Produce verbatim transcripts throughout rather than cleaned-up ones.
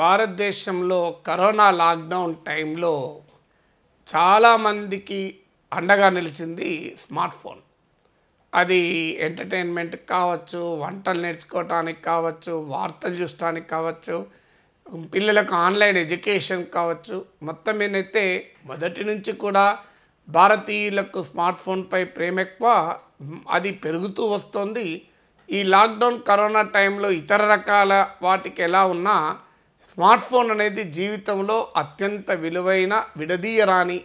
భారతదేశంలో corona lockdown టైంలో చాలామందికి అండగా నిలిచింది స్మార్ట్ ఫోన్. అది ఎంటర్టైన్మెంట్ కావచ్చు, వంటలు నేర్చుకోవటానికి కావచ్చు, వార్తలు చూడటానికి కావచ్చు, పిల్లలకు ఆన్లైన్ ఎడ్యుకేషన్ కావచ్చు. మొత్తం ఏదైతే మొదటి నుంచి కూడా భారతీయులకు స్మార్ట్ ఫోన్పై ప్రేమ ఎక్కువ, అది పెరుగుతూ వస్తుంది. ఈ లాక్డౌన్ కరోనా టైంలో ఇతర రకాల వాటికి ఎలా ఉన్నా స్మార్ట్ ఫోన్ అనేది జీవితంలో అత్యంత విలువైన విడదీయరాని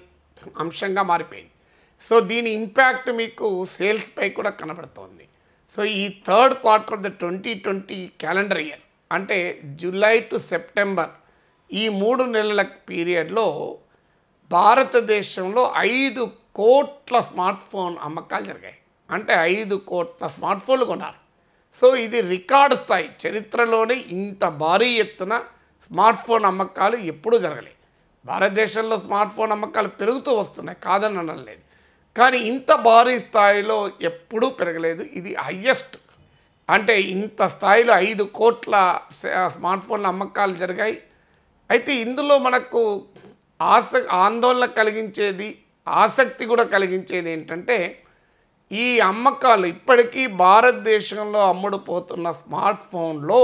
అంశంగా మారిపోయింది. సో దీని ఇంపాక్ట్ మీకు సేల్స్పై కూడా కనబడుతోంది. సో ఈ third quarter of the twenty twenty calendar year అంటే జూలై టు సెప్టెంబర్ ఈ మూడు నెలల పీరియడ్లో భారతదేశంలో ఐదు కోట్ల స్మార్ట్ ఫోన్ అమ్మకాలు జరిగాయి. అంటే ఐదు కోట్ల స్మార్ట్ ఫోన్లు కొన్నారు. సో ఇది రికార్డు స్థాయి, చరిత్రలోనే ఇంత భారీ ఎత్తున స్మార్ట్ ఫోన్ అమ్మకాలు ఎప్పుడూ జరగలేదు. భారతదేశంలో స్మార్ట్ ఫోన్ అమ్మకాలు పెరుగుతూ వస్తున్నాయి, కాదని అనలేదు, కానీ ఇంత భారీ స్థాయిలో ఎప్పుడూ పెరగలేదు. ఇది హయ్యెస్ట్, అంటే ఇంత స్థాయిలో ఐదు కోట్ల స్మార్ట్ ఫోన్ల అమ్మకాలు జరిగాయి. అయితే ఇందులో మనకు ఆస ఆందోళన కలిగించేది, ఆసక్తి కూడా కలిగించేది ఏంటంటే ఈ అమ్మకాలు ఇప్పటికీ భారతదేశంలో అమ్ముడుపోతున్న స్మార్ట్ ఫోన్లో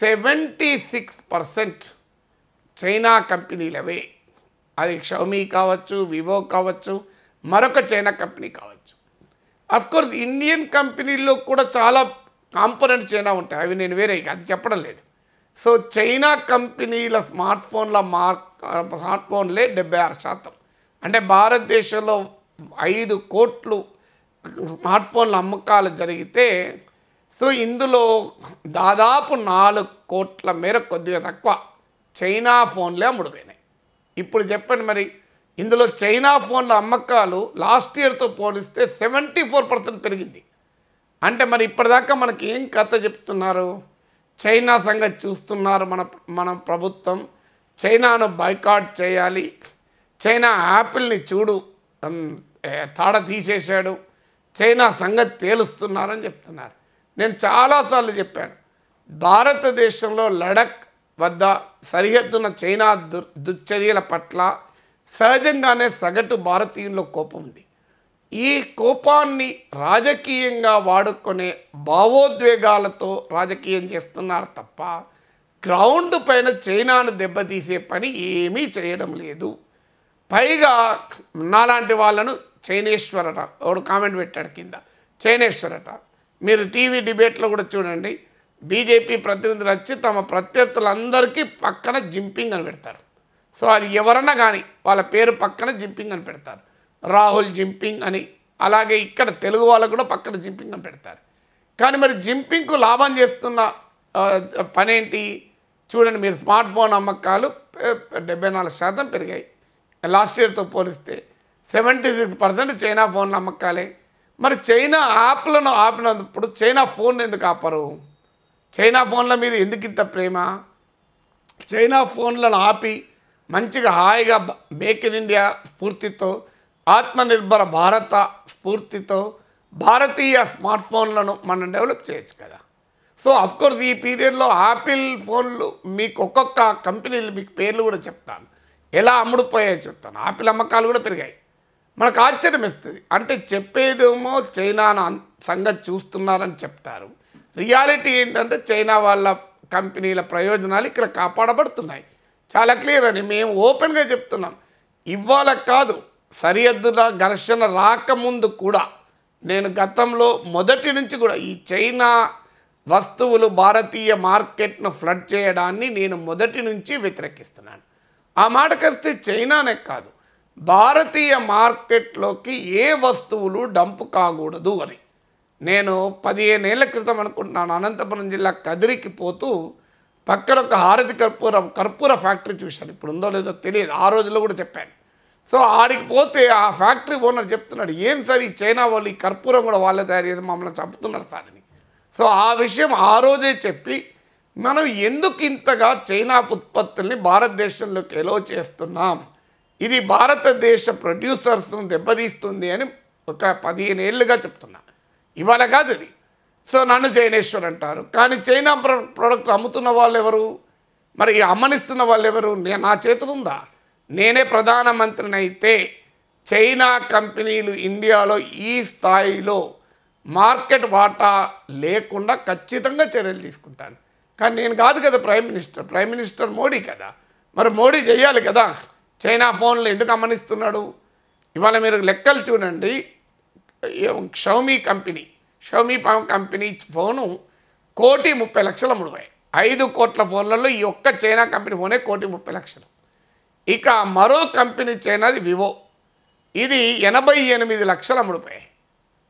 సెవెంటీ సిక్స్ పర్సెంట్ చైనా కంపెనీలవే. అది షామీ కావచ్చు, వివో కావచ్చు, మరొక చైనా కంపెనీ కావచ్చు. అఫ్కోర్స్ ఇండియన్ కంపెనీల్లో కూడా చాలా కాంపోనెంట్ చైనా ఉంటాయి, అవి నేను వేరే అది చెప్పడం లేదు. సో చైనా కంపెనీల స్మార్ట్ ఫోన్ల మార్క్ స్మార్ట్ ఫోన్లే డెబ్బై ఆరు శాతం అంటే భారతదేశంలో ఐదు కోట్లు స్మార్ట్ ఫోన్ల అమ్మకాలు జరిగితే సో ఇందులో దాదాపు నాలుగు కోట్ల మేర కొద్దిగా తక్కువ చైనా ఫోన్లే అమ్ముడుపోయినాయి. ఇప్పుడు చెప్పండి, మరి ఇందులో చైనా ఫోన్ల అమ్మకాలు లాస్ట్ ఇయర్తో పోలిస్తే సెవెంటీ ఫోర్ పర్సెంట్ పెరిగింది. అంటే మరి ఇప్పటిదాకా మనకి ఏం కథ చెప్తున్నారు? చైనా సంగతి చూస్తున్నారు మన మన ప్రభుత్వం, చైనాను బైకాట్ చేయాలి, చైనా యాపిల్ని చూడు తాడ తీసేశాడు, చైనా సంగతి తేలుస్తున్నారని చెప్తున్నారు. నేను చాలాసార్లు చెప్పాను, భారతదేశంలో లడక్ వద్ద సరిహద్దున చైనా దు దుశ్చర్యల పట్ల సహజంగానే సగటు భారతీయుల్లో కోపం ఉంది. ఈ కోపాన్ని రాజకీయంగా వాడుకునే భావోద్వేగాలతో రాజకీయం చేస్తున్నారు తప్ప గ్రౌండ్ పైన చైనాను దెబ్బతీసే పని ఏమీ చేయడం లేదు. పైగా నాలాంటి వాళ్ళను చైనేశ్వరట ఎవడు కామెంట్ పెట్టాడు కింద, చైనేశ్వరట. మీరు టీవీ డిబేట్లో కూడా చూడండి, బీజేపీ ప్రతినిధులు వచ్చి తమ ప్రత్యర్థులందరికీ పక్కన జింపింగ్ అని పెడతారు. సో అది ఎవరన్నా కానీ వాళ్ళ పేరు పక్కన జింపింగ్ అని పెడతారు, రాహుల్ జింపింగ్ అని. అలాగే ఇక్కడ తెలుగు వాళ్ళకు కూడా పక్కన జింపింగ్ అని పెడతారు. కానీ మరి జింపింగ్కు లాభం చేస్తున్న పనేంటి? చూడండి, మీరు స్మార్ట్ ఫోన్ అమ్మకాలు డెబ్బై నాలుగు శాతం పెరిగాయి లాస్ట్ ఇయర్తో పోలిస్తే, సెవెంటీ సిక్స్ పర్సెంట్ చైనా ఫోన్లు అమ్మకాలే. మరి చైనా యాప్లను ఆపినప్పుడు చైనా ఫోన్ ఎందుకు ఆపరు? చైనా ఫోన్ల మీద ఎందుకు ఇంత ప్రేమ? చైనా ఫోన్లను ఆపి మంచిగా హాయిగా మేక్ ఇన్ ఇండియా స్ఫూర్తితో, ఆత్మనిర్భర భారత స్ఫూర్తితో భారతీయ స్మార్ట్ ఫోన్లను మనం డెవలప్ చేయొచ్చు కదా. సో అఫ్కోర్స్ ఈ పీరియడ్లో యాపిల్ ఫోన్లు మీకు ఒక్కొక్క కంపెనీలు మీకు పేర్లు కూడా చెప్తాను, ఎలా అమ్ముడుపోయాయో చెప్తాను. యాపిల్ అమ్మకాలు కూడా పెరిగాయి. మనకు ఆశ్చర్యం ఇస్తుంది. అంటే చెప్పేదేమో చైనా సంగతి చూస్తున్నారని చెప్తారు, రియాలిటీ ఏంటంటే చైనా వాళ్ళ కంపెనీల ప్రయోజనాలు ఇక్కడ కాపాడబడుతున్నాయి. చాలా క్లియర్ అని మేము ఓపెన్గా చెప్తున్నాం. ఇవాళ కాదు, సరిహద్దుల ఘర్షణ రాకముందు కూడా నేను గతంలో మొదటి నుంచి కూడా ఈ చైనా వస్తువులు భారతీయ మార్కెట్ను ఫ్లడ్ చేయడాన్ని నేను మొదటి నుంచి వ్యతిరేకిస్తున్నాను. ఆ మాటకొస్తే చైనానే కాదు, భారతీయ మార్కెట్లోకి ఏ వస్తువులు డంప్ కాకూడదు అని నేను పదిహేను ఏళ్ల క్రితం అనుకుంటున్నాను. అనంతపురం జిల్లా కదిరికి పోతూ పక్కన ఒక హారతి కర్పూరం కర్పూర ఫ్యాక్టరీ చూశాను. ఇప్పుడు ఉందో లేదో తెలియదు, ఆ రోజుల్లో కూడా చెప్పాను. సో ఆడికి పోతే ఆ ఫ్యాక్టరీ ఓనర్ చెప్తున్నాడు, ఏం సార్ ఈ చైనా వాళ్ళు ఈ కర్పూరం కూడా వాళ్ళే తయారు చేసి మమ్మల్ని చంపుతున్నారు సార్ అని. సో ఆ విషయం ఆ రోజే చెప్పి మనం ఎందుకు ఇంతగా చైనా ఉత్పత్తుల్ని భారతదేశంలోకి ఎలో చేస్తున్నాం, ఇది భారతదేశ ప్రొడ్యూసర్స్ను దెబ్బతీస్తుంది అని ఒక పదిహేను ఏళ్ళుగా చెప్తున్నా. ఇవాళ కాదు ఇది. సో నన్ను చైనేశ్వర్ అంటారు, కానీ చైనా ప్రొడక్ట్ అమ్ముతున్న వాళ్ళు ఎవరు? మరి అమ్మనిస్తున్న వాళ్ళెవరు? నేను నా చేతులుందా? నేనే ప్రధానమంత్రిని అయితే చైనా కంపెనీలు ఇండియాలో ఈ స్థాయిలో మార్కెట్ వాటా లేకుండా ఖచ్చితంగా చర్యలు తీసుకుంటాను. కానీ నేను కాదు కదా prime minister, prime minister Modi కదా, మరి మోడీ చేయాలి కదా. చైనా ఫోన్లు ఎందుకు అమ్మనిస్తున్నాడు? ఇవాళ మీరు లెక్కలు చూడండి, Xiaomi company Xiaomi company phone కోటి ముప్పై లక్షలు అమ్ముడుపోయాయి. ఐదు కోట్ల ఫోన్లలో ఈ ఒక్క చైనా కంపెనీ ఫోనే కోటి ముప్పై లక్షలు. ఇక మరో కంపెనీ చైనాది వివో, ఇది ఎనభై ఎనిమిది లక్షలు అమ్ముడుపోయాయి.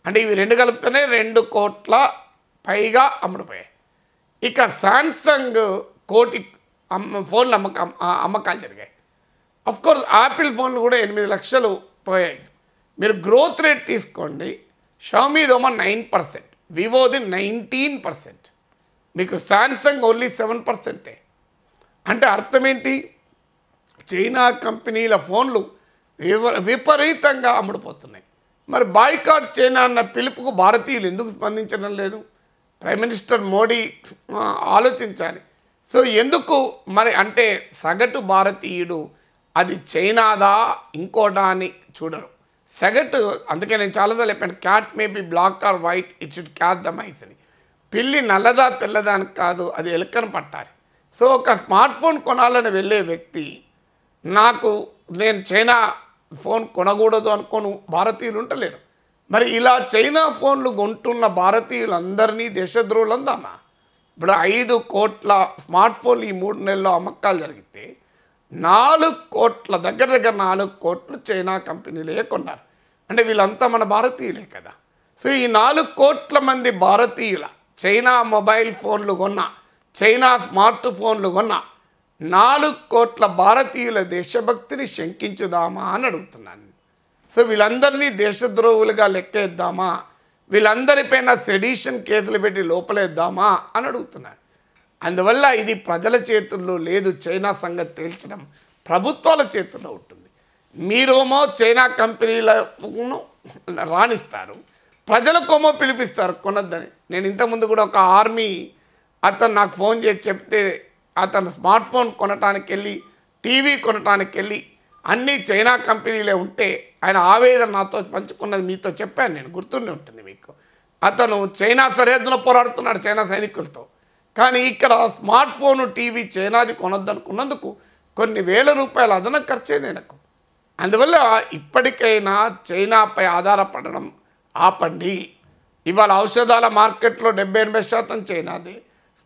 అంటే ఇవి రెండు కలిపితేనే రెండు కోట్ల పైగా అమ్ముడుపోయాయి. ఇక శాంసంగ్ కోటి అమ్మ ఫోన్లు అమ్మకం అమ్మకాలు జరిగాయి. అఫ్కోర్స్ యాపిల్ ఫోన్లు కూడా ఎనిమిది లక్షలు పోయాయి. మీరు గ్రోత్ రేట్ తీసుకోండి, షామీదోమా నైన్ పర్సెంట్, వివోది నైన్టీన్ పర్సెంట్, మీకు శాంసంగ్ ఓన్లీ సెవెన్ పర్సెంటే. అంటే అర్థం ఏంటి? చైనా కంపెనీల ఫోన్లు విపరీతంగా అమ్ముడుపోతున్నాయి. మరి బాయ్కాట్ చైనా అన్న పిలుపుకు భారతీయులు ఎందుకు స్పందించడం లేదు? ప్రైమ్ మినిస్టర్ మోడీ ఆలోచించాలి. సో ఎందుకు మరి అంటే సగటు భారతీయుడు అది చైనాదా ఇంకోటా అని చూడరు. సగటు, అందుకే నేను చాలాసార్లు చెప్పాను, cat may be black or white, it should catch the mice అని. పిల్లి నల్లదా తెల్లదా అని కాదు, అది ఎలుకను పట్టాలి. సో ఒక స్మార్ట్ ఫోన్ కొనాలని వెళ్ళే వ్యక్తి నాకు నేను చైనా ఫోన్ కొనకూడదు అనుకోను భారతీయులు ఉంటలేరు. మరి ఇలా చైనా ఫోన్లు కొంటున్న భారతీయులందరినీ దేశద్రోహులు అందామా? ఇప్పుడు ఐదు కోట్ల స్మార్ట్ ఫోన్లు ఈ మూడు నెలల్లో అమ్మకాలు జరిగితే నాలుగు కోట్ల దగ్గర దగ్గర నాలుగు కోట్లు చైనా కంపెనీలే కొన్నారు. అంటే వీళ్ళంతా మన భారతీయులే కదా. సో ఈ నాలుగు కోట్ల మంది భారతీయుల చైనా మొబైల్ ఫోన్లు కొన్న, చైనా స్మార్ట్ ఫోన్లు కొన్న నాలుగు కోట్ల భారతీయుల దేశభక్తిని శంకించుదామా అని అడుగుతున్నాను. సో వీళ్ళందరినీ దేశద్రోహులుగా లెక్కేద్దామా? వీళ్ళందరిపైన సెడిషన్ కేసులు పెట్టి లోపలేద్దామా అని అడుగుతున్నాను. అందువల్ల ఇది ప్రజల చేతుల్లో లేదు, చైనా సంగతి తేల్చడం ప్రభుత్వాల చేతుల్లో ఉంటుంది. మీరేమో చైనా కంపెనీలను రాణిస్తారు, ప్రజలకేమో పిలిపిస్తారు కొనద్దని. నేను ఇంతకుముందు కూడా ఒక ఆర్మీ అతను నాకు ఫోన్ చేసి చెప్తే అతను స్మార్ట్ ఫోన్ కొనటానికి వెళ్ళి టీవీ కొనటానికి వెళ్ళి అన్నీ చైనా కంపెనీలే ఉంటే ఆయన ఆవేదన నాతో పంచుకున్నది మీతో చెప్పాను నేను, గుర్తుండే ఉంటుంది మీకు. అతను చైనా సరిహద్దులో పోరాడుతున్నాడు చైనా సైనికులతో, కానీ ఇక్కడ స్మార్ట్ ఫోను టీవీ చైనాది కొనొద్దనుకున్నందుకు కొన్ని వేల రూపాయలు అదన ఖర్చేది ఆయనకు. అందువల్ల ఇప్పటికైనా చైనాపై ఆధారపడడం ఆపండి. ఇవాళ ఔషధాల మార్కెట్లో డెబ్బై ఎనభై శాతం చైనాది,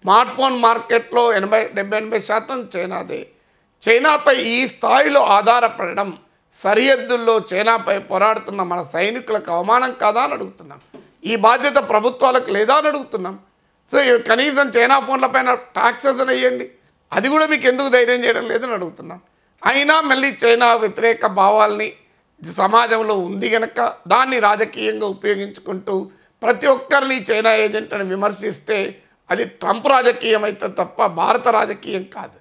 స్మార్ట్ ఫోన్ మార్కెట్లో ఎనభై డెబ్బై ఎనభై శాతం చైనాదే. చైనాపై ఈ స్థాయిలో ఆధారపడడం, సరిహద్దుల్లో చైనాపై పోరాడుతున్న మన సైనికులకు అవమానం కాదా అని అడుగుతున్నాం. ఈ బాధ్యత ప్రభుత్వాలకు లేదా అని అడుగుతున్నాం. సో కనీసం చైనా ఫోన్లపైన ట్యాక్సెస్ వేయండి, అది కూడా మీకు ఎందుకు ధైర్యం చేయడం లేదని అడుగుతున్నాం. అయినా మళ్ళీ చైనా వ్యతిరేక భావాల్ని సమాజంలో ఉంది కనుక దాన్ని రాజకీయంగా ఉపయోగించుకుంటూ ప్రతి ఒక్కరిని చైనా ఏజెంట్ అని విమర్శిస్తే అది ట్రంప్ రాజకీయం అయితే తప్ప భారత రాజకీయం కాదు.